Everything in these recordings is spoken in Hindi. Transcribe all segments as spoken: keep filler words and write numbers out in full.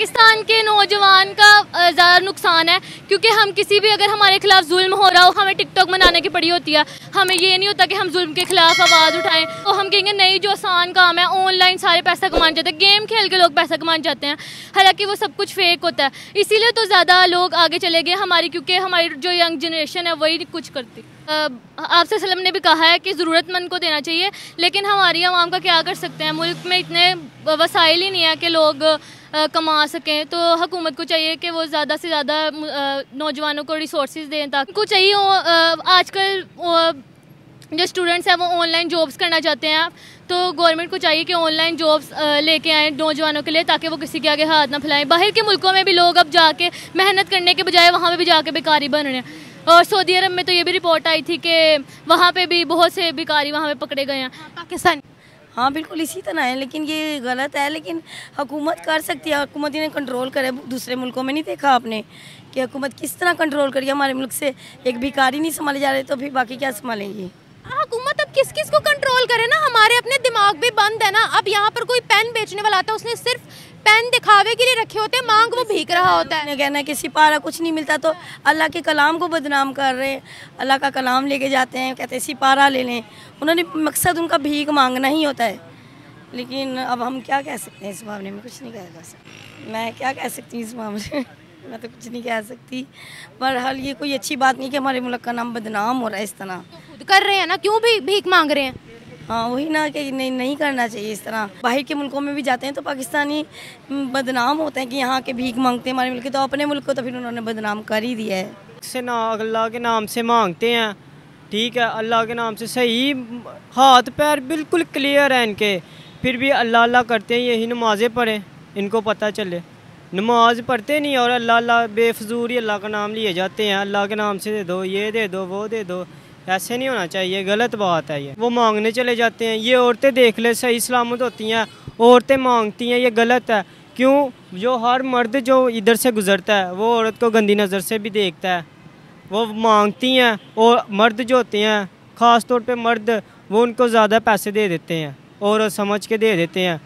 पाकिस्तान के नौजवान का ज़्यादा नुकसान है, क्योंकि हम किसी भी अगर हमारे खिलाफ जुल्म हो रहा हो हमें टिकटॉक बनाने की पड़ी होती है। हमें ये नहीं होता कि हम जुल्म के खिलाफ आवाज़ उठाएं। तो हम कहेंगे नहीं, जो आसान काम है, ऑनलाइन सारे पैसा कमाना चाहते हैं, गेम खेल के लोग पैसा कमाना चाहते हैं, हालांकि वो सब कुछ फेक होता है। इसीलिए तो ज़्यादा लोग आगे चले गए हमारी, क्योंकि हमारी जो यंग जनरेशन है वही कुछ करती। आप सल्लम ने भी कहा है कि ज़रूरतमंद को देना चाहिए, लेकिन हमारी आवाम का क्या कर सकते हैं, मुल्क में इतने वसाइल ही नहीं है कि लोग आ, कमा सकें। तो हुकूमत को चाहिए कि वो ज़्यादा से ज़्यादा नौजवानों को रिसोर्सेज दें, ताकि उनको चाहिए। आजकल जो स्टूडेंट्स हैं वो ऑनलाइन जॉब्स करना चाहते हैं, तो गवर्नमेंट को चाहिए कि ऑनलाइन जॉब्स लेके आएँ नौजवानों के लिए, ताकि वो किसी के आगे हाथ ना फैलाएं। बाहर के मुल्कों में भी लोग अब जाके मेहनत करने के बजाय वहाँ पे भी जाके बेकारी बन रहे हैं। और सऊदी अरब में तो ये भी रिपोर्ट आई थी कि वहाँ पे भी बहुत से बेकारी वहाँ पे पकड़े गए हैं पाकिस्तानी। हाँ बिल्कुल इसी तरह है, लेकिन ये गलत है। लेकिन हुकूमत कर सकती है, हुकूमत इन्हें कंट्रोल करे। दूसरे मुल्कों में नहीं देखा आपने कि हुकूमत किस तरह कंट्रोल करके हमारे मुल्क से एक भिखारी नहीं संभाले जा रहे, तो फिर बाकी क्या संभालेंगी। हुकूमत अब किस किस को कंट्रोल करे ना, हमारे अपने दिमाग भी बंद है ना। अब यहाँ पर कोई पेन बेचने वाला आता है, उसने सिर्फ पेन दिखावे के लिए रखे होते हैं, मांग वो भीग रहा होता है। कहना कि सिपारा कुछ नहीं मिलता, तो अल्लाह के कलाम को बदनाम कर रहे हैं। अल्लाह का कलाम लेके जाते हैं, कहते हैं सिपारा ले लें। उन्होंने मकसद उनका भीख मांगना ही होता है। लेकिन अब हम क्या कह सकते हैं इस मामले में, कुछ नहीं कह सकते। मैं क्या कह सकती हूँ इस मामले में, मैं तो कुछ नहीं कह सकती। बहरहाल ये कोई अच्छी बात नहीं कि हमारे मुल्क का नाम बदनाम हो रहा है। इस तरह कर रहे हैं ना, क्यों भी भीख मांग रहे हैं। हाँ वही ना, कि नहीं, नहीं करना चाहिए इस तरह। बाहर के मुल्कों में भी जाते हैं तो पाकिस्तानी बदनाम होते हैं कि यहाँ के भीख मांगते हैं हमारे मुल्क के, तो अपने मुल्क को तो फिर उन्होंने बदनाम कर ही दिया है। से ना अल्लाह के नाम से मांगते हैं, ठीक है, अल्लाह के नाम से सही, हाथ पैर बिल्कुल क्लियर है इनके, फिर भी अल्लाह अल्लाह करते हैं। यही नमाजें पढ़ें, इनको पता चले। नमाज पढ़ते नहीं और अल्लाह अल्लाह बेफजूल ही अल्लाह का नाम लिए जाते हैं। अल्लाह के नाम से दे दो, ये दे दो, वो दे दो। ऐसे नहीं होना चाहिए, गलत बात है ये। वो मांगने चले जाते हैं। ये औरतें देख ले, सही सलामत होती हैं, औरतें मांगती हैं, ये गलत है। क्यों, जो हर मर्द जो इधर से गुजरता है वो औरत को गंदी नज़र से भी देखता है। वो मांगती हैं, और मर्द जो होते हैं ख़ास तौर पे मर्द, वो उनको ज़्यादा पैसे दे देते हैं और समझ के दे देते हैं।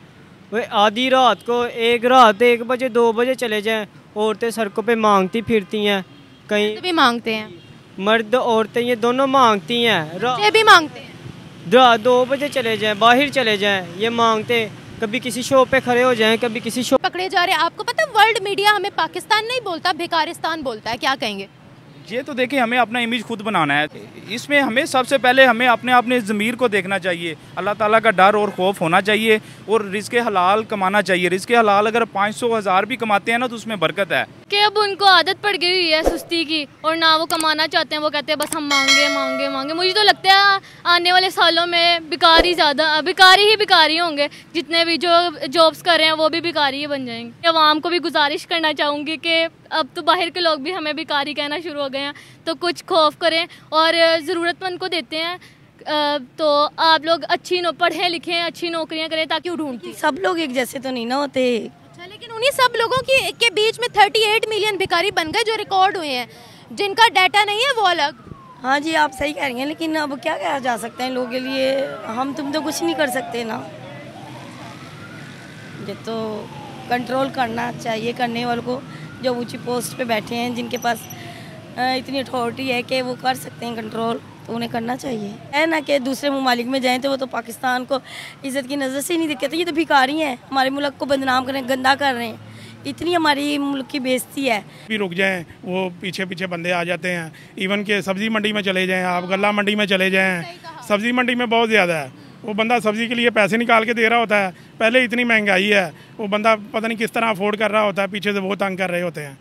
वे आधी रात को, एक रात एक बजे दो बजे चले जाएँ, औरतें सड़कों पर मांगती फिरती हैं। कहीं भी मांगते हैं मर्द औरतें, ये दोनों मांगती हैं। ये भी मांगते हैं, दो बजे चले जाएं, बाहर चले जाएं, ये मांगते। कभी किसी शो पे खड़े हो जाएं, कभी किसी शो पकड़े जा रहे हैं। आपको पता वर्ल्ड मीडिया हमें पाकिस्तान नहीं बोलता, भिखारिस्तान बोलता है। क्या कहेंगे? ये तो देखिए, हमें अपना इमेज खुद बनाना है। इसमें हमें सबसे पहले हमें अपने अपने ज़मीर को देखना चाहिए। अल्लाह ताला का डर और खौफ होना चाहिए, और रिज़्क़े हलाल कमाना चाहिए। रिज़्क़े हलाल अगर पाँच सौ हज़ार भी कमाते हैं ना, तो उसमें बरकत है। कि अब उनको आदत पड़ गई हुई है सुस्ती की, और ना वो कमाना चाहते हैं। वो कहते हैं बस हम मांगे मांगे मांगे। मुझे तो लगता है आने वाले सालों में भिखारी ज़्यादा, भिखारी ही भिखारी होंगे। जितने भी जो जॉब्स कर रहे हैं वो भी भिखारी ही बन जाएंगे। आवाम को भी गुजारिश करना चाहूँगी कि अब तो बाहर के लोग भी हमें भिखारी कहना शुरू हो गए हैं, तो कुछ खौफ करें और ज़रूरतमंद को देते हैं। तो आप लोग अच्छी नो पढ़ें लिखें, अच्छी नौकरियाँ करें, ताकि वो ढूंढें। सब लोग एक जैसे तो नहीं ना होते। अच्छा, लेकिन उन्हीं सब लोगों की के बीच में अड़तीस मिलियन भिखारी बन गए जो रिकॉर्ड हुए हैं, जिनका डाटा नहीं है वो अलग। हाँ जी, आप सही कह रही हैं, लेकिन अब क्या कहा जा सकता है लोगों के लिए। हम तुम तो कुछ नहीं कर सकते ना, ये तो कंट्रोल करना चाहिए करने वालों को, जो ऊंची पोस्ट पे बैठे हैं, जिनके पास इतनी अथॉरिटी है कि वो कर सकते हैं कंट्रोल, तो उन्हें करना चाहिए। है ना कि दूसरे ममालिक में जाएँ तो वो तो पाकिस्तान को इज़्ज़त की नज़र से ही नहीं देखते। तो ये तो भिखारी हैं, हमारे मुल्क को बदनाम कर रहे हैं, गंदा कर रहे हैं। इतनी हमारी मुल्क की बेइज्जती है। भी रुक जाएं, वो पीछे पीछे बंदे आ जाते हैं। इवन के सब्ज़ी मंडी में चले जाएँ, आप गला मंडी में चले जाएँ। सब्ज़ी मंडी में बहुत ज़्यादा है, वो बंदा सब्ज़ी के लिए पैसे निकाल के दे रहा होता है। पहले इतनी महंगाई है, वो बंदा पता नहीं किस तरह अफोर्ड कर रहा होता है, पीछे से बहुत तंग कर रहे होते हैं।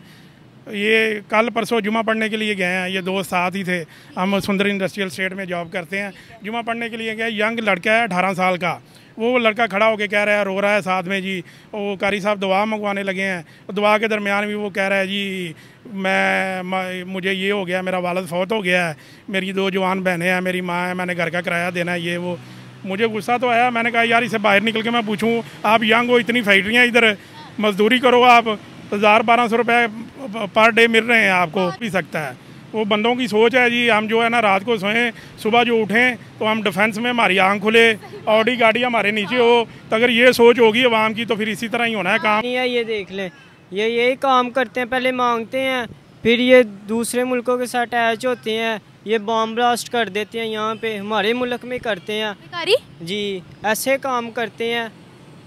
ये कल परसों जुमा पढ़ने के लिए गए हैं, ये दोस्त साथ ही थे। हम सुंदर इंडस्ट्रियल स्टेट में जॉब करते हैं। जुमा पढ़ने के लिए गए, यंग लड़का है अठारह साल का। वो लड़का खड़ा होकर कह रहा है, रो रहा है साथ में जी, वो कारी साहब दुआ मंगवाने लगे हैं। दुआ के दरमियान भी वो कह रहा है जी, मैं, मैं मुझे ये हो गया, मेरा वालिद फौत हो गया है, मेरी दो जवान बहनें हैं, मेरी माँ है, मैंने घर का किराया देना है, ये वो। मुझे गुस्सा तो आया, मैंने कहा यार इसे बाहर निकल के मैं पूछूँ, आप यंग हो, इतनी फैक्ट्रियाँ, इधर मजदूरी करो आप, हज़ार बारह सौ रुपये पर डे मिल रहे हैं आपको, भी सकता है। वो बंदों की सोच है जी, हम जो है ना रात को सोएं, सुबह जो उठें तो हम डिफेंस में, हमारी आँख खुले, ऑडी गाड़ी हमारे नीचे हो। तो अगर ये सोच होगी आवाम की तो फिर इसी तरह ही होना है काम। ये देख लें, ये यही काम करते हैं, पहले मांगते हैं, फिर ये दूसरे मुल्कों के साथ अटैच होते हैं, ये बॉम्ब ब्लास्ट कर देते हैं यहाँ पे, हमारे मुल्क में करते हैं भिखारी जी, ऐसे काम करते हैं।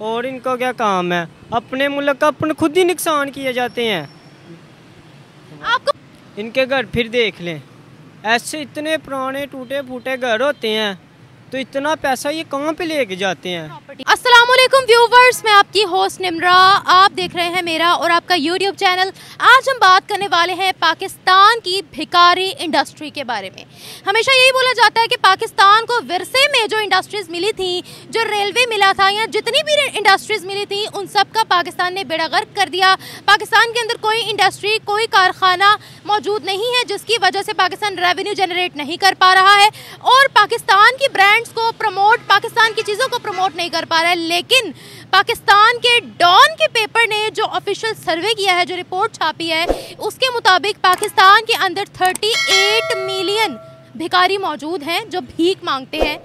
और इनको क्या काम है, अपने मुल्क का अपन खुद ही नुकसान किए जाते हैं। आपको इनके घर फिर देख लें, ऐसे इतने पुराने टूटे फूटे घर होते हैं, तो इतना पैसा ये कहाँ पे लेके जाते हैं। अस्सलाम वालेकुम व्यूवर्स, मैं आपकी होस्ट निम्रा, आप देख रहे हैं मेरा और आपका यूट्यूब चैनल। आज हम बात करने वाले हैं पाकिस्तान की भिखारी इंडस्ट्री के बारे में। हमेशा यही बोला जाता है कि पाकिस्तान को विरसे में जो इंडस्ट्रीज़ मिली थी, जो रेलवे मिला था या जितनी भी इंडस्ट्रीज़ मिली थी, उन सब का पाकिस्तान ने बेड़ा गर्क कर दिया। पाकिस्तान के अंदर कोई इंडस्ट्री, कोई कारखाना मौजूद नहीं है, जिसकी वजह से पाकिस्तान रेवेन्यू जनरेट नहीं कर पा रहा है और पाकिस्तान की ब्रांड को प्रमोट, पाकिस्तान की चीज़ों को प्रमोट नहीं कर पा रहा है। लेकिन पाकिस्तान के डॉन के पेपर ने जो ऑफिशियल सर्वे किया है, जो रिपोर्ट छापी है, उसके मुताबिक पाकिस्तान के अंदर अड़तीस मिलियन भिखारी मौजूद हैं जो भीख मांगते हैं,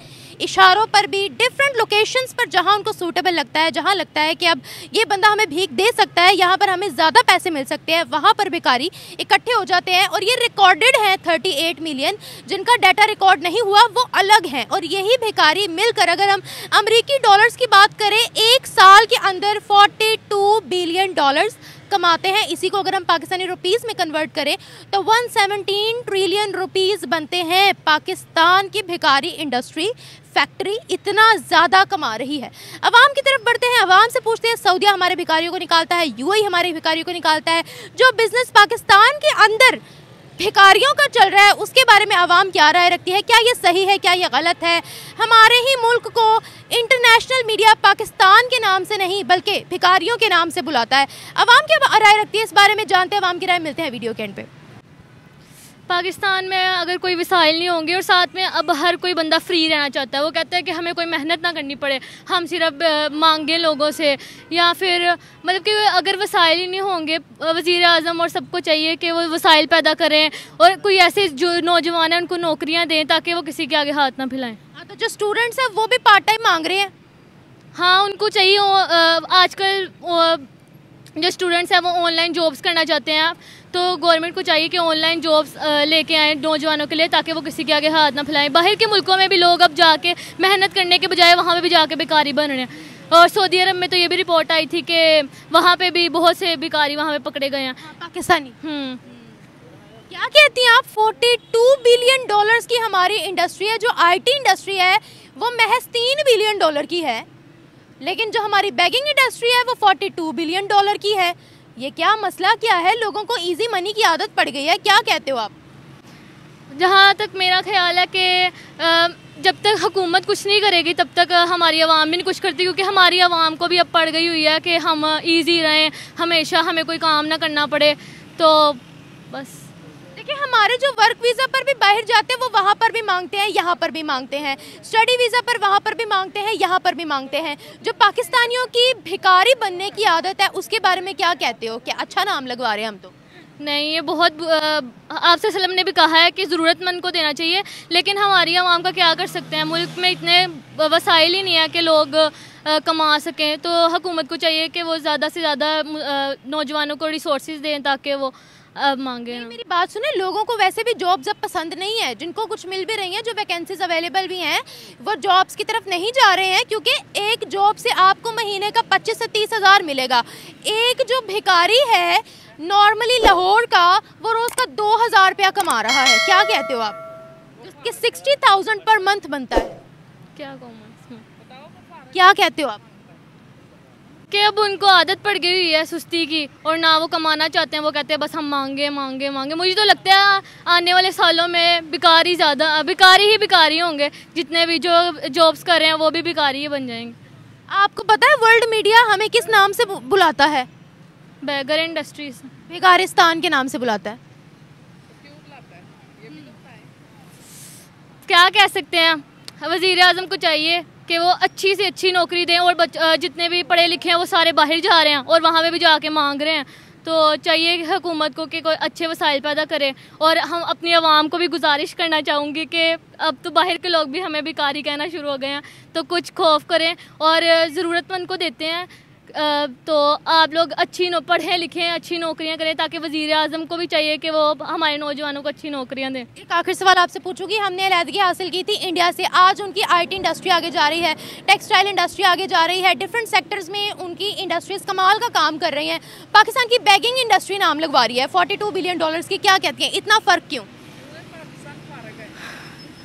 इशारों पर भी, डिफरेंट लोकेशंस पर, जहां उनको सूटेबल लगता है, जहां लगता है कि अब ये बंदा हमें भीख दे सकता है, यहां पर हमें ज़्यादा पैसे मिल सकते हैं, वहां पर भिखारी इकट्ठे हो जाते हैं। और ये रिकॉर्डेड हैं अड़तीस मिलियन, जिनका डाटा रिकॉर्ड नहीं हुआ वो अलग हैं। और यही भिखारी मिलकर, अगर हम अमरीकी डॉलर्स की बात करें, एक साल के अंदर बयालीस बिलियन डॉलर्स कमाते हैं। इसी को अगर हम पाकिस्तानी रुपीस में कन्वर्ट करें तो एक सौ सत्रह ट्रिलियन रुपीस बनते हैं। पाकिस्तान की भिखारी इंडस्ट्री, फैक्ट्री इतना ज़्यादा कमा रही है। अवाम की तरफ बढ़ते हैं, अवाम से पूछते हैं, सऊदीया हमारे भिखारियों को निकालता है, यूएई हमारे भिखारियों को निकालता है, जो बिज़नेस पाकिस्तान के अंदर भिखारियों का चल रहा है उसके बारे में आवाम क्या राय रखती है, क्या ये सही है, क्या ये गलत है। हमारे ही मुल्क को इंटरनेशनल मीडिया पाकिस्तान के नाम से नहीं बल्कि भिखारियों के नाम से बुलाता है। आवाम क्या राय रखती है इस बारे में जानते हैं, आवाम की राय मिलते हैं वीडियो के एंड पे। पाकिस्तान में अगर कोई वसाइल नहीं होंगे और साथ में अब हर कोई बंदा फ्री रहना चाहता है, वो कहता है कि हमें कोई मेहनत ना करनी पड़े, हम सिर्फ मांगे लोगों से, या फिर मतलब कि अगर वसाइल ही नहीं होंगे, वज़ीर आज़म और सबको चाहिए कि वो वसाइल पैदा करें और कोई ऐसे जो नौजवान हैं उनको नौकरियां दें ताकि वो किसी के आगे हाथ ना फैलाएं। तो जो स्टूडेंट्स हैं वो भी पार्ट टाइम मांग रहे हैं, हाँ उनको चाहिए। आजकल जो स्टूडेंट्स हैं वो ऑनलाइन जॉब्स करना चाहते हैं, तो गवर्नमेंट को चाहिए कि ऑनलाइन जॉब्स लेके आए नौजवानों के लिए ताकि वो किसी के आगे हाथ ना फैलाएं। बाहर के मुल्कों में भी लोग अब जाके मेहनत करने के बजाय वहाँ पे भी जाके भिखारी बन रहे हैं। और सऊदी अरब में तो ये भी रिपोर्ट आई थी कि वहाँ पे भी बहुत से भिखारी वहाँ पे पकड़े गए हैं पाकिस्तानी। क्या कहती हैं आप, बयालीस बिलियन डॉलर्स की हमारी इंडस्ट्री है, जो आई टी इंडस्ट्री है वो महज तीन बिलियन डॉलर की है, लेकिन जो हमारी बैगिंग इंडस्ट्री है वो बयालीस बिलियन डॉलर की है। ये क्या मसला क्या है, लोगों को इजी मनी की आदत पड़ गई है, क्या कहते हो आप? जहाँ तक मेरा ख्याल है कि जब तक हुकूमत कुछ नहीं करेगी तब तक हमारी आवाम भी नहीं कुछ करती, क्योंकि हमारी आवाम को भी अब पड़ गई हुई है कि हम इजी रहें, हमेशा हमें कोई काम ना करना पड़े। तो बस देखिए, हमारे जो वर्क वीज़ा पर भी बाहर जाते हैं वो वहाँ पर भी मांगते हैं, यहाँ पर भी मांगते हैं, स्टडी वीज़ा पर वहाँ पर भी मांगते हैं, यहाँ पर भी मांगते हैं। जो पाकिस्तानियों की भिखारी बनने की आदत है उसके बारे में क्या कहते हो, क्या अच्छा नाम लगवा रहे हैं हम? तो नहीं, ये बहुत आपसे सलम ने भी कहा है कि ज़रूरतमंद को देना चाहिए, लेकिन हमारी आवाम का क्या कर सकते हैं, मुल्क में इतने वसाइल ही नहीं है कि लोग कमा सकें। तो हुकूमत को चाहिए कि वो ज़्यादा से ज़्यादा नौजवानों को रिसोर्स दें ताकि वो अब मांगे। मेरी बात सुने, लोगों को वैसे भी जॉब्स अब पसंद नहीं है, जिनको कुछ मिल भी रही हैं, जो वैकेंसीज अवेलेबल भी हैं, वो जॉब्स की तरफ नहीं जा रहे हैं, क्योंकि एक जॉब से आपको महीने का पच्चीस से तीस हज़ार मिलेगा। एक जो भिखारी है नॉर्मली लाहौर का, वो रोज़ का दो हज़ार रुपया कमा रहा है, क्या कहते हो आप? उसके सिक्सटी थाउजेंड पर मंथ बनता है, क्या क्या कहते हो आप? कि अब उनको आदत पड़ गई हुई है सुस्ती की और ना वो कमाना चाहते हैं, वो कहते हैं बस हम मांगे मांगे मांगे। मुझे तो लगता है आने वाले सालों में भिखारी ज़्यादा भिखारी ही भिखारी होंगे, जितने भी जो जॉब्स कर रहे हैं वो भी भिखारी ही बन जाएंगे। आपको पता है वर्ल्ड मीडिया हमें किस नाम से बुलाता है? बैगर इंडस्ट्रीज, भिखारिस्तान के नाम से बुलाता है। क्या कह सकते हैं, वज़ीर आज़म को चाहिए कि वो अच्छी से अच्छी नौकरी दें और जितने भी पढ़े लिखे हैं वो सारे बाहर जा रहे हैं और वहाँ पे भी जाके मांग रहे हैं। तो चाहिए हुकूमत को कि कोई अच्छे वसाइल पैदा करे। और हम अपनी आवाम को भी गुजारिश करना चाहूँगी कि अब तो बाहर के लोग भी हमें भिखारी कहना शुरू हो गए हैं, तो कुछ खौफ करें और ज़रूरतमंद को देते हैं तो आप लोग अच्छी पढ़ें लिखें, अच्छी नौकरियां करें, ताकि वजीर आज़म को भी चाहिए कि वो हमारे नौजवानों को अच्छी नौकरियां दें। एक आखिरी सवाल आपसे पूछूंगी। हमने अलहदगी हासिल की थी इंडिया से, आज उनकी आईटी इंडस्ट्री आगे जा रही है, टेक्सटाइल इंडस्ट्री आगे जा रही है, डिफरेंट सेक्टर्स में उनकी इंडस्ट्रीज़ कमाल का काम कर रही हैं। पाकिस्तान की बैगिंग इंडस्ट्री नाम लगवा रही है फोर्टी टू बिलियन डॉलर्स की, क्या कहती हैं, इतना फ़र्क क्यों?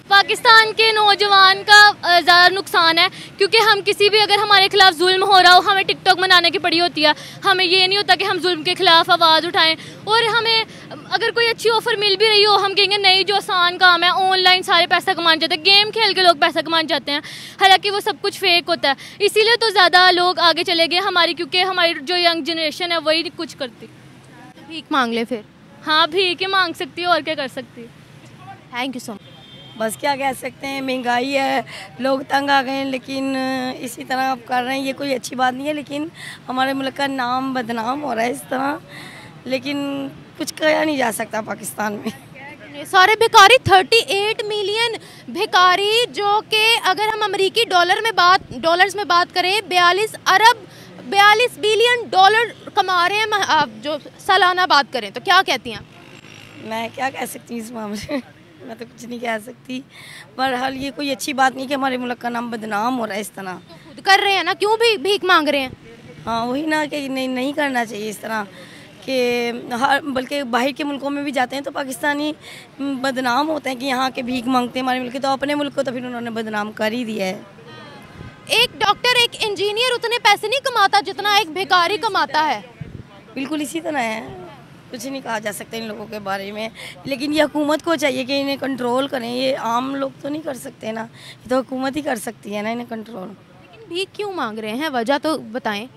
पाकिस्तान के नौजवान का ज़्यादा नुकसान है, क्योंकि हम किसी भी, अगर हमारे खिलाफ जुल्म हो रहा हो, हमें टिकटॉक बनाने की पड़ी होती है। हमें ये नहीं होता कि हम जुल्म के खिलाफ आवाज़ उठाएं, और हमें अगर कोई अच्छी ऑफर मिल भी रही हो, हम कहेंगे नहीं, जो आसान काम है, ऑनलाइन सारे पैसा कमाना चाहते हैं, गेम खेल के लोग पैसा कमाना चाहते हैं, हालांकि वो सब कुछ फेक होता है। इसीलिए तो ज़्यादा लोग आगे चले गए हमारी, क्योंकि हमारी जो यंग जनरेशन है वही कुछ करती। भीख मांग ले फिर, हाँ भीख ही मांग सकती है और क्या कर सकती। Thank you so much. बस क्या कह सकते हैं, महंगाई है, लोग तंग आ गए हैं, लेकिन इसी तरह आप कर रहे हैं, ये कोई अच्छी बात नहीं है, लेकिन हमारे मुल्क का नाम बदनाम हो रहा है इस तरह, लेकिन कुछ किया नहीं जा सकता पाकिस्तान में। सारे भिखारी, अड़तीस मिलियन भिखारी, जो कि अगर हम अमेरिकी डॉलर में बात डॉलर्स में बात करें बयालीस अरब बयालीस बिलियन डॉलर कमा रहे हैं आप, जो सालाना बात करें तो क्या कहती हैं? मैं क्या कह सकती हूँ इस मामले में, मैं तो कुछ नहीं कह सकती। बहरहाल ये कोई अच्छी बात नहीं कि हमारे मुल्क का नाम बदनाम हो रहा है इस तरह। तो खुद कर रहे हैं ना, क्यों भी भीख मांग रहे हैं? हाँ वही ना, कि नहीं नहीं करना चाहिए इस तरह के। हर बल्कि बाहर के मुल्कों में भी जाते हैं तो पाकिस्तानी बदनाम होते हैं कि यहाँ के भीख मांगते हैं हमारे मुल्क के, तो अपने मुल्क को तो फिर उन्होंने बदनाम कर ही दिया है। एक डॉक्टर, एक इंजीनियर उतने पैसे नहीं कमाता जितना एक भिखारी कमाता है। बिल्कुल इसी तरह है, कुछ नहीं कहा जा सकता इन लोगों के बारे में, लेकिन ये हुकूमत को चाहिए कि इन्हें कंट्रोल करें। ये आम लोग तो नहीं कर सकते ना, ये तो हुकूमत ही कर सकती है ना इन्हें कंट्रोल। लेकिन भीख क्यों मांग रहे हैं, वजह तो बताएं।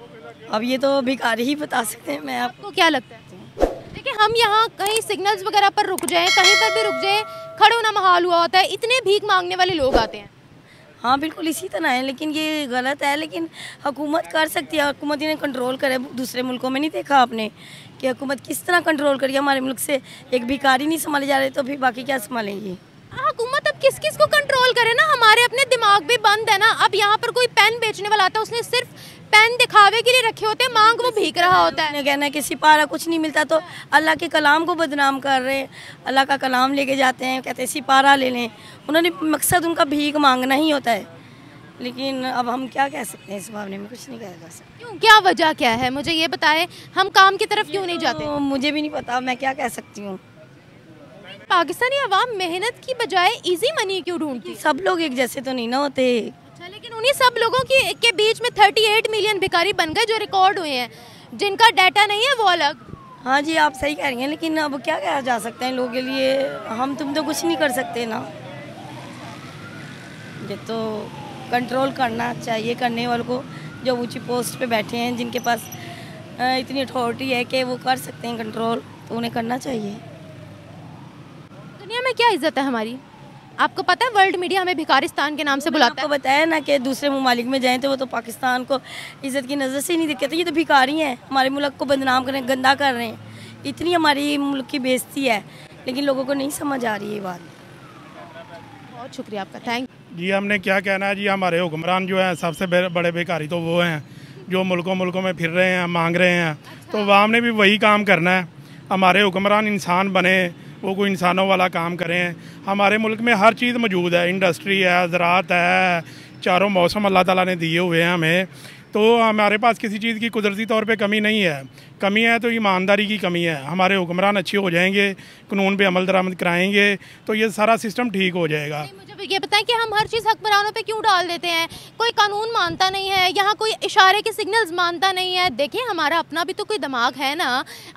अब ये तो भिखारी ही बता सकते हैं। मैं आपको क्या लगता है, देखिए हम यहाँ कहीं सिग्नल्स वगैरह पर रुक जाएँ, कहीं पर भी रुक जाएँ, खड़े होना महाल हुआ होता है, इतने भीख मांगने वाले लोग आते हैं। हाँ बिल्कुल इसी तरह है, लेकिन ये गलत है, लेकिन हुकूमत कर सकती है, हुकूमत इन्हें कंट्रोल करे। दूसरे मुल्कों में नहीं देखा आपने कि हुकूमत किस तरह कंट्रोल करी, हमारे मुल्क से एक भिखारी नहीं संभाले जा रहे तो फिर बाकी क्या संभालेंगे। हुकूमत अब किस किस को कंट्रोल करे ना, हमारे अपने दिमाग भी बंद है ना। अब यहाँ पर कोई पेन बेचने वाला आता है, उसने सिर्फ पेन दिखावे के लिए रखे होते हैं, मांग वो भीग रहा होता है। कहना है कि सिपारा कुछ नहीं मिलता, तो अल्लाह के कलाम को बदनाम कर रहे हैं। अल्लाह का कलाम लेके जाते हैं, कहते हैं सिपारा ले लें, उन्होंने मकसद उनका भीख मांगना ही होता है। लेकिन अब हम क्या कह सकते हैं इस मामले में, कुछ नहीं कह सकते। क्यों, क्या वजह क्या है, मुझे ये बताएं, हम काम की तरफ क्यों नहीं जाते? मुझे भी नहीं पता, मैं क्या कह सकती हूँ। पाकिस्तानी आवाम मेहनत की बजाय इजी मनी क्यों ढूंढती? सब लोग एक जैसे तो नहीं ना होते। अच्छा, लेकिन उन्हीं सब लोगों की के बीच में अड़तीस मिलियन भिखारी बन गए जो रिकॉर्ड हुए हैं, जिनका डाटा नहीं है वो अलग। हाँ जी आप सही कह रही हैं, लेकिन अब क्या कहा जा सकता है लोगों के लिए, हम तुम तो कुछ नहीं कर सकते ना। ये तो कंट्रोल करना चाहिए करने वालों को, जो ऊँची पोस्ट पर बैठे हैं, जिनके पास इतनी अथॉरिटी है कि वो कर सकते हैं कंट्रोल, तो उन्हें करना चाहिए। में क्या इज्जत है हमारी? आपको पता है वर्ल्ड मीडिया हमें भिखारिस्तान के नाम से बुलाता है। आपको बताया ना कि दूसरे मुमालिक में जाएं तो वो तो पाकिस्तान को इज्जत की नज़र से ही नहीं देखते। ये तो भिखारी हैं, हमारे मुल्क को बदनाम कर रहे हैं, गंदा कर रहे हैं, इतनी हमारी मुल्क की बेइज्जती है, लेकिन लोगों को नहीं समझ आ रही ये बात। बहुत शुक्रिया आपका, थैंक जी। हमने क्या कहना है जी, हमारे हुक्मरान जो हैं सबसे बड़े भिखारी तो वो हैं जो मुल्कों मुल्कों में फिर रहे हैं, मांग रहे हैं, तो आवाम ने भी वही काम करना है। हमारे हुक्मरान इंसान बने, वो कोई इंसानों वाला काम करें। हमारे मुल्क में हर चीज़ मौजूद है, इंडस्ट्री है, ज़रात है, चारों मौसम अल्लाह ताला ने दिए हुए हैं हमें, तो हमारे पास किसी चीज़ की कुदरती तौर पे कमी नहीं है। कमी है तो ईमानदारी की कमी है। हमारे हुक्मरान अच्छे हो जाएंगे, कानून पे अमल दरामद कराएंगे तो ये सारा सिस्टम ठीक हो जाएगा। मुझे ये बताएं कि हम हर चीज़ हुक्मरानों पे क्यों डाल देते हैं? कोई कानून मानता नहीं है, यहाँ कोई इशारे के सिग्नल्स मानता नहीं है। देखिए हमारा अपना भी तो कोई दिमाग है ना।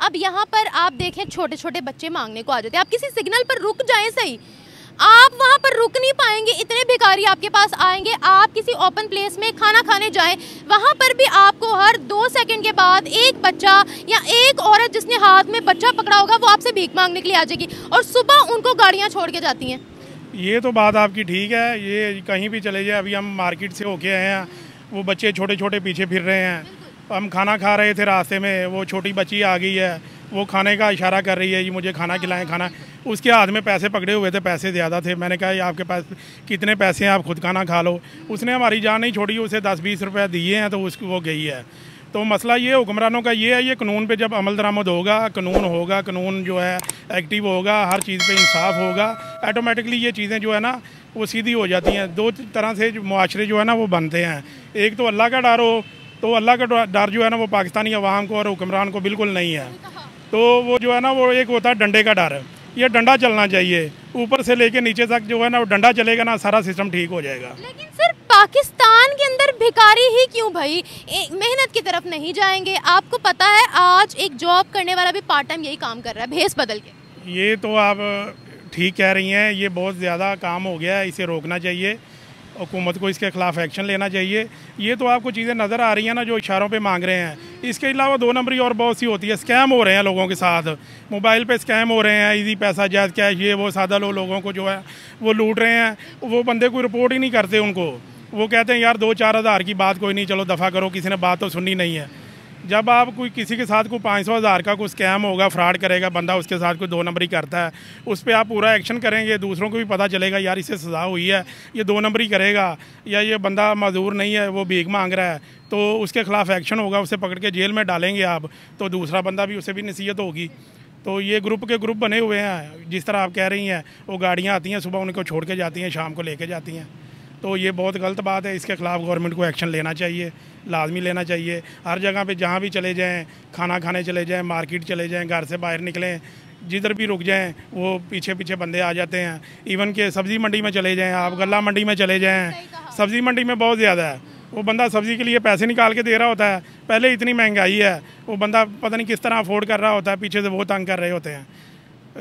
अब यहाँ पर आप देखें, छोटे छोटे बच्चे मांगने को आ जाते हैं। आप किसी सिग्नल पर रुक जाएँ सही, आप वहाँ पर रुक नहीं पाएंगे, इतने भिखारी आपके पास आएंगे। आप किसी ओपन प्लेस में खाना खाने जाएं, वहाँ पर भी आपको हर दो सेकंड के बाद एक बच्चा या एक औरत जिसने हाथ में बच्चा पकड़ा होगा वो आपसे भीख मांगने के लिए आ जाएगी, और सुबह उनको गाड़ियाँ छोड़ के जाती हैं। ये तो बात आपकी ठीक है, ये कहीं भी चले जाए। अभी हम मार्केट से होके आए हैं, वो बच्चे छोटे छोटे पीछे फिर रहे हैं। हम खाना खा रहे थे रास्ते में, वो छोटी बच्ची आ गई है, वो खाने का इशारा कर रही है, ये मुझे खाना खिलाएं खाना। उसके हाथ में पैसे पकड़े हुए थे, पैसे ज़्यादा थे। मैंने कहा आपके पास कितने पैसे हैं, आप खुद खाना खा लो। उसने हमारी जान नहीं छोड़ी, उसे दस बीस रुपये दिए हैं तो उसको वो गई है। तो मसला ये हुक्मरानों का ये है, ये कानून पे जब अमल दरामद होगा, कानून होगा, कानून जो है एक्टिव होगा, हर चीज़ पे इंसाफ होगा, ऑटोमेटिकली ये चीज़ें जो है ना वो सीधी हो जाती हैं। दो तरह से मुआशरे जो है ना वो बनते हैं, एक तो अल्लाह का डर हो, तो अल्लाह का डर जो है ना वो पाकिस्तानी अवाम को और हुक्मरान को बिल्कुल नहीं है। तो वो जो है ना वो एक होता है डंडे का डर, ये डंडा चलना चाहिए ऊपर से लेके नीचे तक, जो है ना वो डंडा चलेगा ना सारा सिस्टम ठीक हो जाएगा। लेकिन सर पाकिस्तान के अंदर भिखारी ही क्यों भाई, मेहनत की तरफ नहीं जाएंगे? आपको पता है आज एक जॉब करने वाला भी पार्ट टाइम यही काम कर रहा है भेस बदल के। ये तो आप ठीक कह रही हैं, ये बहुत ज़्यादा काम हो गया है, इसे रोकना चाहिए, हुकूमत को इसके खिलाफ एक्शन लेना चाहिए। ये तो आपको चीज़ें नज़र आ रही हैं ना जो इशारों पे मांग रहे हैं। इसके अलावा दो नंबरी और बहुत सी होती है, स्कैम हो रहे हैं लोगों के साथ, मोबाइल पे स्कैम हो रहे हैं, इजी पैसा जायज़ कैश ये वो सादा लो, लोगों को जो है वो लूट रहे हैं। वो बंदे कोई रिपोर्ट ही नहीं करते, उनको वो कहते हैं यार दो चार हज़ार की बात कोई नहीं, चलो दफ़ा करो, किसी ने बात तो सुननी नहीं है। जब आप कोई किसी के साथ कोई पाँच सौ हज़ार का कोई स्कैम होगा, फ्रॉड करेगा बंदा, उसके साथ कोई दो नंबरी करता है, उस पर आप पूरा एक्शन करेंगे, दूसरों को भी पता चलेगा यार इससे सज़ा हुई है, ये दो नंबरी करेगा या ये बंदा मजदूर नहीं है वो भीख मांग रहा है, तो उसके खिलाफ एक्शन होगा, उसे पकड़ के जेल में डालेंगे आप, तो दूसरा बंदा भी उसे भी नसीहत होगी। तो ये ग्रुप के ग्रुप बने हुए हैं, जिस तरह आप कह रही हैं वो गाड़ियाँ आती हैं सुबह उनको छोड़ के जाती हैं, शाम को ले कर जाती हैं। तो ये बहुत गलत बात है, इसके ख़िलाफ़ गवर्नमेंट को एक्शन लेना चाहिए, लाजमी लेना चाहिए। हर जगह पे जहाँ भी चले जाएं, खाना खाने चले जाएं, मार्केट चले जाएं, घर से बाहर निकलें, जिधर भी रुक जाएं वो पीछे पीछे बंदे आ जाते हैं। इवन के सब्ज़ी मंडी में चले जाएं, आप गला मंडी में चले जाएं, सब्ज़ी मंडी में बहुत ज़्यादा है, वो बंदा सब्ज़ी के लिए पैसे निकाल के दे रहा होता है, पहले इतनी महंगाई है, वो बंदा पता नहीं किस तरह अफोर्ड कर रहा होता है, पीछे से बहुत तंग कर रहे होते हैं।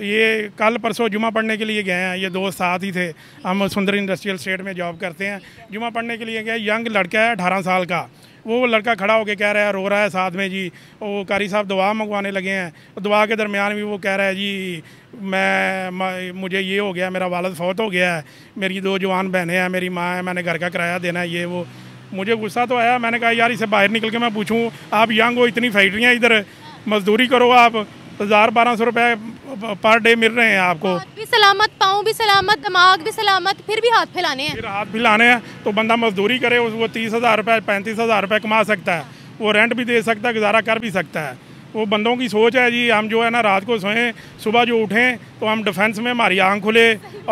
ये कल परसों जुमा पढ़ने के लिए गए हैं, ये दोस्त साथ ही थे, हम सुंदर इंडस्ट्रियल स्टेट में जॉब करते हैं, जुमा पढ़ने के लिए गए, यंग लड़का है अठारह साल का, वो लड़का खड़ा होकर कह रहा है, रो रहा है साथ में जी, वो कारी साहब दुआ मंगवाने लगे हैं, दुआ के दरमियान भी वो कह रहा है जी मैं, मैं मुझे ये हो गया, मेरा वालिद फौत हो गया है, मेरी दो जवान बहनें हैं, मेरी माँ है, मैंने घर का किराया देना है ये वो। मुझे गुस्सा तो आया, मैंने कहा यार इसे बाहर निकल के मैं पूछूँ, आप यंग हो, इतनी फैक्ट्रियाँ, इधर मजदूरी करो आप, हज़ार बारह सौ रुपये पर डे मिल रहे हैं आपको, भी सलामत, पाँव भी सलामत, दिमाग भी सलामत, फिर भी हाथ फैलाने हैं, फिर हाथ फैलाने हैं। तो बंदा मजदूरी करे, वो तीस हज़ार रुपये पैंतीस हज़ार रुपये कमा सकता है, वो रेंट भी दे सकता है, गुजारा कर भी सकता है। वो बंदों की सोच है जी हम जो है ना रात को सोएं, सुबह जो उठें तो हम डिफेंस में, हमारी आँख खुले,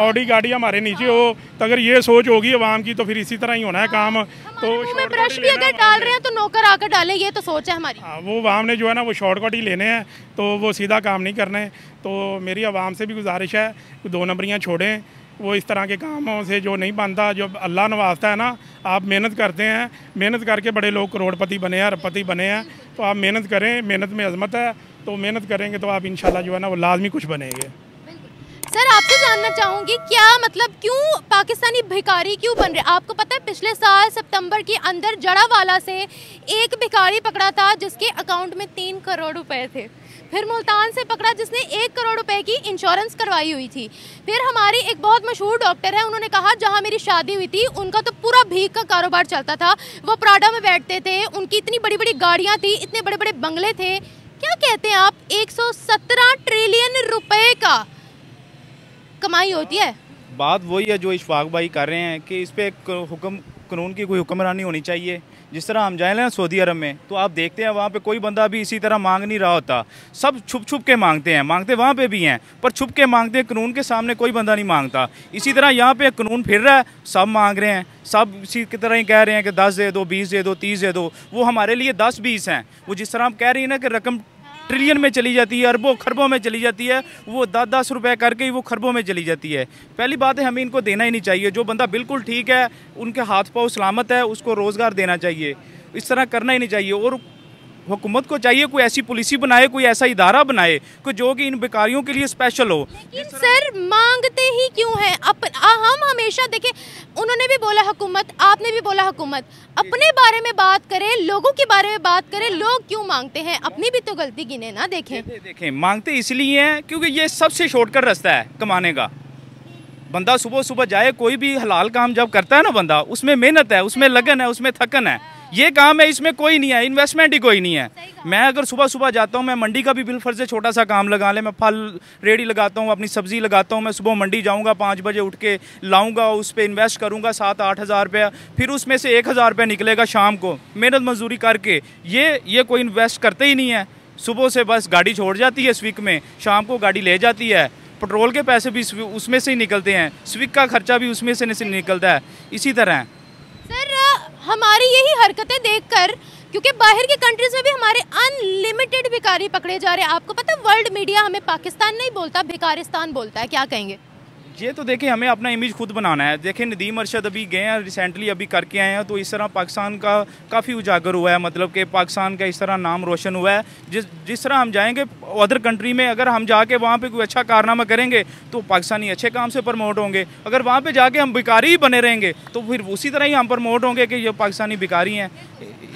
ऑडी गाड़ी हमारे नीचे हो, तो अगर ये सोच होगी आवाम की तो फिर इसी तरह ही होना है काम। तो ब्रश भी अगर डाल रहे हैं तो नौकर आकर डाले, ये तो सोच है हमारी। हाँ, वो आवाम ने जो है ना वो शॉर्टकट ही लेने हैं, तो वो सीधा काम नहीं करने। तो मेरी आवाम से भी गुजारिश है दो नंबरियाँ छोड़ें, वो इस तरह के कामों से जो नहीं बनता, जो अल्लाह नवाजता है ना, आप मेहनत करते हैं, मेहनत करके बड़े लोग करोड़पति बने हैं, अरबपति बने हैं, तो आप मेहनत करें, मेहनत में अजमत है, तो मेहनत करेंगे तो आप इंशाल्लाह जो है ना वो लाजमी कुछ बनेंगे। सर आपसे जानना चाहूँगी क्या मतलब क्यों पाकिस्तानी भिखारी क्यों बन रहे? आपको पता है पिछले साल सितंबर के अंदर जड़ावाला से एक भिखारी पकड़ा था जिसके अकाउंट में तीन करोड़ रुपए थे, फिर मुल्तान से पकड़ा जिसने एक करोड़ रुपए की इंश्योरेंस करवाई हुई थी, फिर हमारी एक बहुत मशहूर डॉक्टर है उन्होंने कहा जहाँ मेरी शादी हुई थी उनका तो पूरा भीख का कारोबार चलता था, वो प्राडा में बैठते थे, उनकी इतनी बड़ी बड़ी गाड़ियाँ थी, इतने बड़े बड़े बंगले थे। क्या कहते हैं आप, एक सौ सत्रह ट्रिलियन रुपये का कमाई होती है। बात वही है जो इशफाक भाई कर रहे हैं कि इस पर हुक्म कानून की कोई हुक्मरानी होनी चाहिए। जिस तरह हम जाए ना सऊदी अरब में तो आप देखते हैं वहाँ पे कोई बंदा भी इसी तरह मांग नहीं रहा होता, सब छुप छुप के मांगते हैं, मांगते वहाँ पे भी हैं पर छुप के मांगते हैं, कानून के सामने कोई बंदा नहीं मांगता। इसी तरह यहाँ पे कानून फिर रहा है, सब मांग रहे हैं, सब इसी की तरह ही कह रहे हैं कि दस दे दो, बीस दे दो, तीस दे दो, वो हमारे लिए दस बीस हैं। वो जिस तरह हम कह रही है ना कि रकम ट्रिलियन में चली जाती है, अरबों खरबों में चली जाती है, वो दस दस रुपए करके ही वो खरबों में चली जाती है। पहली बात है हमें इनको देना ही नहीं चाहिए, जो बंदा बिल्कुल ठीक है उनके हाथ पाँव सलामत है उसको रोज़गार देना चाहिए, इस तरह करना ही नहीं चाहिए। और हुकूमत को चाहिए कोई ऐसी पॉलिसी बनाए, कोई ऐसा इदारा बनाए कि जो कि इन बेकारियों के लिए स्पेशल हो। लेकिन सर मांगते ही क्यों हैं? अप, आ, हम हमेशा देखें, उन्होंने भी बोला हुकूमत, आपने भी बोला हुकूमत, अपने बारे में बात करें, लोगों के बारे में बात करें, लोग क्यों मांगते हैं, अपनी भी तो गलती गिने ना। देखें दे, देखें मांगते इसलिए हैं क्योंकि ये सबसे शॉर्टकट रास्ता है कमाने का। बंदा सुबह सुबह जाए, कोई भी हलाल काम जब करता है ना बंदा, उसमें मेहनत है, उसमें लगन है, उसमें थकन है, ये काम है, इसमें कोई नहीं है, इन्वेस्टमेंट ही कोई नहीं है। मैं अगर सुबह सुबह जाता हूँ, मैं मंडी का भी बिल फर्ज से छोटा सा काम लगा ले, मैं फल रेडी लगाता हूँ, अपनी सब्जी लगाता हूँ, मैं सुबह मंडी जाऊँगा, पाँच बजे उठ के लाऊँगा, उस पर इन्वेस्ट करूँगा सात आठ हज़ार रुपया, फिर उसमें से एक हज़ार रुपया निकलेगा शाम को मेहनत मजदूरी करके। ये ये कोई इन्वेस्ट करते ही नहीं है। सुबह से बस गाड़ी छोड़ जाती है स्विग में, शाम को गाड़ी ले जाती है, पेट्रोल के पैसे भी उसमें से ही निकलते हैं, स्विग का खर्चा भी उसमें से निकलता है। इसी तरह सर हमारी यही हरकतें देखकर, क्योंकि बाहर के कंट्रीज में भी हमारे अनलिमिटेड भिखारी पकड़े जा रहे हैं। आपको पता है वर्ल्ड मीडिया हमें पाकिस्तान नहीं बोलता, भिखारिस्तान बोलता है, क्या कहेंगे? ये तो देखिए हमें अपना इमेज खुद बनाना है। देखें नदीम अरशद अभी गए हैं रिसेंटली, अभी करके आए हैं, तो इस तरह पाकिस्तान का काफ़ी उजागर हुआ है, मतलब कि पाकिस्तान का इस तरह नाम रोशन हुआ है। जिस जिस तरह हम जाएंगे अदर कंट्री में, अगर हम जाके वहाँ पे कोई अच्छा कारनामा करेंगे तो पाकिस्तानी अच्छे काम से प्रमोट होंगे। अगर वहाँ पर जाके हम भिखारी ही बने रहेंगे तो फिर उसी तरह ही हम प्रमोट होंगे कि ये पाकिस्तानी भिखारी हैं।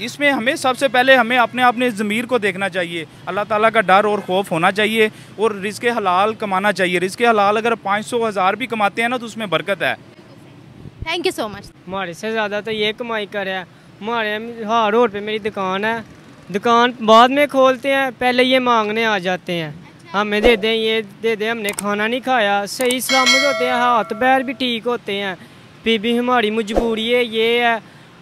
इसमें हमें सबसे पहले हमें अपने अपने ज़मीर को देखना चाहिए, अल्लाह ताला का डर और खौफ होना चाहिए, और रिज़्क़े हलाल कमाना चाहिए। रिज़्क़े हलाल अगर पाँच सौ हज़ार भी कमाते हैं ना तो उसमें बरकत है। Thank you so much. हमारे से ज़्यादा तो ये कमाई कर रहा है। हमारे हाँ रोड पे मेरी दुकान है, दुकान बाद में खोलते हैं, पहले ये मांगने आ जाते हैं। अच्छा। हमें दे दें, ये दे दें, हमने खाना नहीं खाया, सही सलामत होते हैं, हाथ पैर भी ठीक होते हैं, फिर भी हमारी मजबूरी है ये है,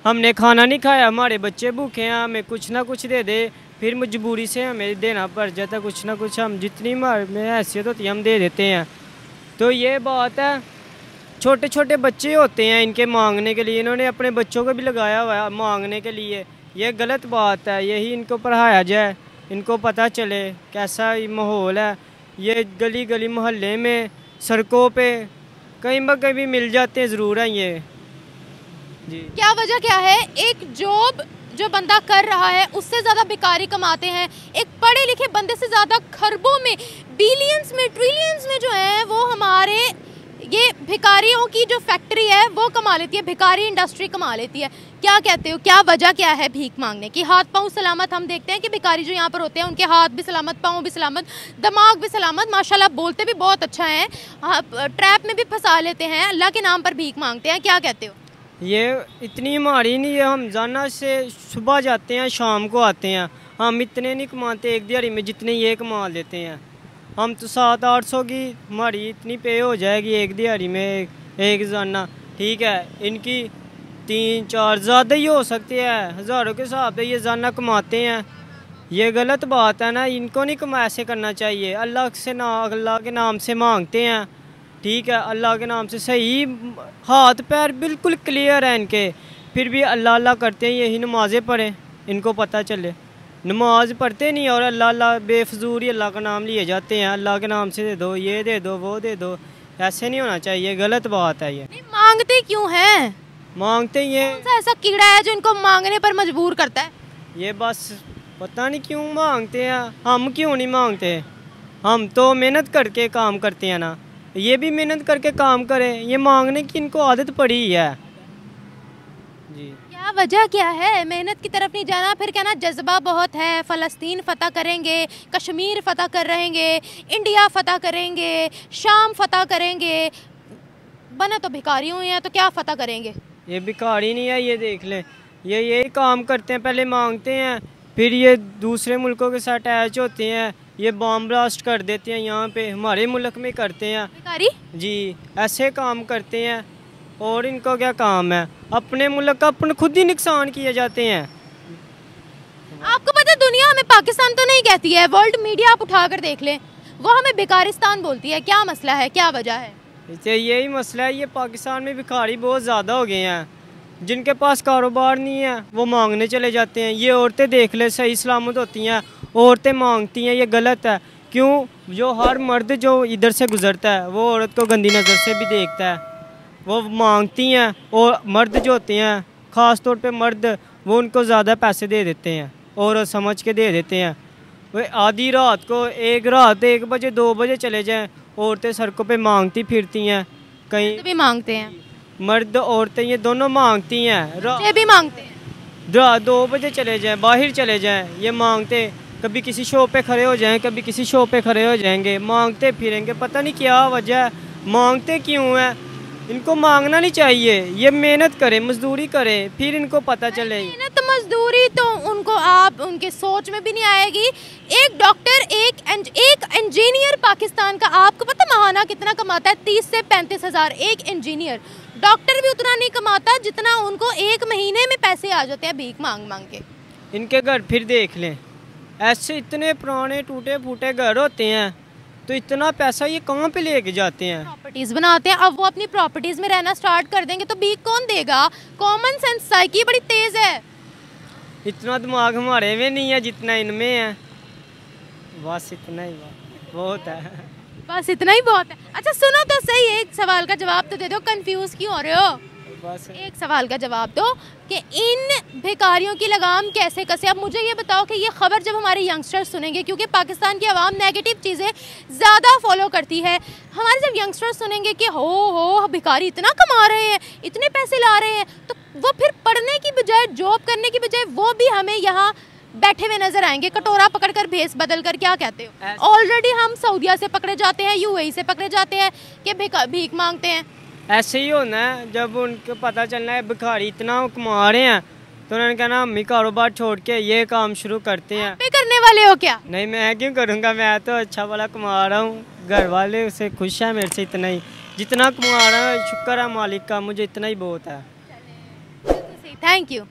हमने खाना नहीं खाया, हमारे बच्चे भूखे हैं, हमें कुछ ना कुछ दे दे, फिर मजबूरी से हमें देना पड़ जाता कुछ ना कुछ, हम जितनी हमारे हैसियत होती है हम दे देते हैं। तो ये बात है, छोटे छोटे बच्चे होते हैं, इनके मांगने के लिए इन्होंने अपने बच्चों को भी लगाया हुआ है मांगने के लिए, यह गलत बात है। यही इनको पढ़ाया जाए, इनको पता चले कैसा माहौल है। ये गली गली मोहल्ले में, सड़कों पे कहीं ब कहीं मिल जाते हैं, ज़रूर है ये जी। क्या वजह क्या है एक जॉब जो बंदा कर रहा है उससे ज़्यादा भिखारी कमाते हैं, एक पढ़े लिखे बंदे से ज़्यादा खरबों में, बिलियंस में, ट्रिलियंस में जो है वो हमारे ये भिखारियों की जो फैक्ट्री है वो कमा लेती है, भिखारी इंडस्ट्री कमा लेती है। क्या कहते हो, क्या वजह क्या है भीख मांगने की? हाथ पाँव सलामत हम देखते हैं कि भिखारी जो यहाँ पर होते हैं उनके हाथ भी सलामत, पाँव भी सलामत, दिमाग भी सलामत, माशाल्लाह बोलते भी बहुत अच्छा है, ट्रैप में भी फंसा लेते हैं, अल्लाह के नाम पर भीख मांगते हैं। क्या कहते हो? ये इतनी हमारी नहीं है, हम जाना से सुबह जाते हैं शाम को आते हैं, हम इतने नहीं कमाते एक दिहाड़ी में जितने ये कमा लेते हैं। हम तो सात आठ सौ की हमारी इतनी पे हो जाएगी एक दिहाड़ी में, एक जाना ठीक है, इनकी तीन चार ज़्यादा ही हो सकती है, हज़ारों के हिसाब से ये जाना कमाते हैं। ये गलत बात है ना, इनको नहीं कमा ऐसे करना चाहिए। अल्लाह से ना अल्लाह के नाम से मांगते हैं, ठीक है, अल्लाह के नाम से, सही हाथ पैर बिल्कुल क्लियर है इनके, फिर भी अल्लाह अल्लाह करते हैं। यही नमाज़ें पढ़ें, इनको पता चले, नमाज पढ़ते नहीं और अल्लाह अल्लाह बेफजूरी अल्लाह का नाम लिए जाते हैं, अल्लाह के नाम से दे दो, ये दे दो, वो दे दो, ऐसे नहीं होना चाहिए, गलत बात है। ये नहीं, मांगते क्यों हैं? मांगते ये ऐसा कीड़ा है जो इनको मांगने पर मजबूर करता है, ये बस पता नहीं क्यों मांगते हैं। हम क्यों नहीं मांगते? हम तो मेहनत करके काम करते हैं ना, ये भी मेहनत करके काम करें, ये मांगने की इनको आदत पड़ी है जी। क्या वजह क्या है? मेहनत की तरफ नहीं जाना, फिर कहना जज्बा बहुत है, फ़लस्तीन फ़तह करेंगे, कश्मीर फ़तह कर रहेंगे, इंडिया फ़तह करेंगे, शाम फ़तह करेंगे, बना तो भिखारी हुए हैं तो क्या फ़तह करेंगे? ये भिखारी नहीं है, ये देख लें, ये यही काम करते हैं, पहले मांगते हैं, फिर ये दूसरे मुल्कों के साथ अटैच होते हैं, ये बॉम्ब ब्लास्ट कर देते हैं यहाँ पे, हमारे मुल्क में करते हैं भिखारी जी, ऐसे काम करते हैं। और इनको क्या काम है, अपने मुल्क का अपन खुद ही नुकसान किए जाते हैं। आपको पता दुनिया हमें पाकिस्तान तो नहीं कहती है, वर्ल्ड मीडिया आप उठा कर देख लें, वो हमें भिखारिस्तान बोलती है। क्या मसला है, क्या वजह है? यही मसला है, ये पाकिस्तान में भिखारी बहुत ज़्यादा हो गए हैं, जिनके पास कारोबार नहीं है वो मांगने चले जाते हैं। ये औरतें देख ले, सही सलामत होती हैं, औरतें मांगती हैं, ये गलत है। क्यों? जो हर मर्द जो इधर से गुजरता है वो औरत को गंदी नज़र से भी देखता है, वो मांगती हैं, और मर्द जो होते हैं ख़ास तौर पे मर्द, वो उनको ज़्यादा पैसे दे देते हैं, औरत समझ के दे देते हैं। वे आधी रात को, एक रात एक बजे दो बजे चले जाएँ, औरतें सड़कों पे मांगती फिरती हैं, कहीं भी मांगते हैं मर्द औरतें, ये दोनों मांगती हैं, ये भी मांगते हैं, रात दो बजे चले जाएँ, बाहर चले जाएँ, ये मांगते, कभी किसी शॉप पे खड़े हो जाएं, कभी किसी शॉप पे खड़े हो जाएंगे, मांगते फिरेंगे, पता नहीं क्या वजह है, मांगते क्यों है? इनको मांगना नहीं चाहिए, ये मेहनत करें, मजदूरी करें, फिर इनको पता चले। मेहनत मजदूरी तो उनको आप उनके सोच में भी नहीं आएगी। एक डॉक्टर, एक एंज, एक इंजीनियर पाकिस्तान का आपको पता महाना कितना कमाता है? तीस से पैंतीस हज़ार एक इंजीनियर। डॉक्टर भी उतना नहीं कमाता जितना उनको एक महीने में पैसे आ जाते हैं भीख मांग मांग के। इनके घर फिर देख लें, ऐसे इतने पुराने टूटे फूटे घर होते हैं, तो इतना पैसा ये कहाँ पे लेके जाते हैं? प्रॉपर्टीज बनाते हैं। अब वो अपनी प्रॉपर्टीज में रहना स्टार्ट कर देंगे तो भीख कौन देगा? कॉमन सेंस साइकी बड़ी तेज है। इतना दिमाग हमारे में नहीं है जितना इनमें है। बस इतना ही बहुत है, बस इतना ही बहुत है। अच्छा सुनो तो सही, एक सवाल का जवाब तो दे दो, कंफ्यूज क्यों हो रहे हो? बस एक सवाल का जवाब दो कि इन भिखारियों की लगाम कैसे कसे? अब मुझे ये बताओ कि ये खबर जब हमारे यंगस्टर्स सुनेंगे, क्योंकि पाकिस्तान की आवाम नेगेटिव चीज़ें ज़्यादा फॉलो करती है, हमारे जब यंगस्टर्स सुनेंगे कि हो हो भिखारी इतना कमा रहे हैं, इतने पैसे ला रहे हैं, तो वो फिर पढ़ने की बजाय, जॉब करने की बजाय, वो भी हमें यहाँ बैठे हुए नजर आएंगे कटोरा पकड़कर, भेस बदल कर। क्या कहते हो? ऑलरेडी हम सऊदिया से पकड़े जाते हैं, यूएई से पकड़े जाते हैं कि भीख मांगते हैं। ऐसे ही होना है, जब उनको पता चलना है भिखारी इतना कमा रहे हैं, तो उन्होंने कहना हम ही कारोबार छोड़ के ये काम शुरू करते हैं। पे करने वाले हो क्या? नहीं, मैं क्यों करूँगा, मैं तो अच्छा वाला कमा रहा हूँ, घर वाले उससे खुश है, मेरे से इतना ही जितना कमा रहा हूँ, शुक्र है मालिक का, मुझे इतना ही बहुत है। Thank you.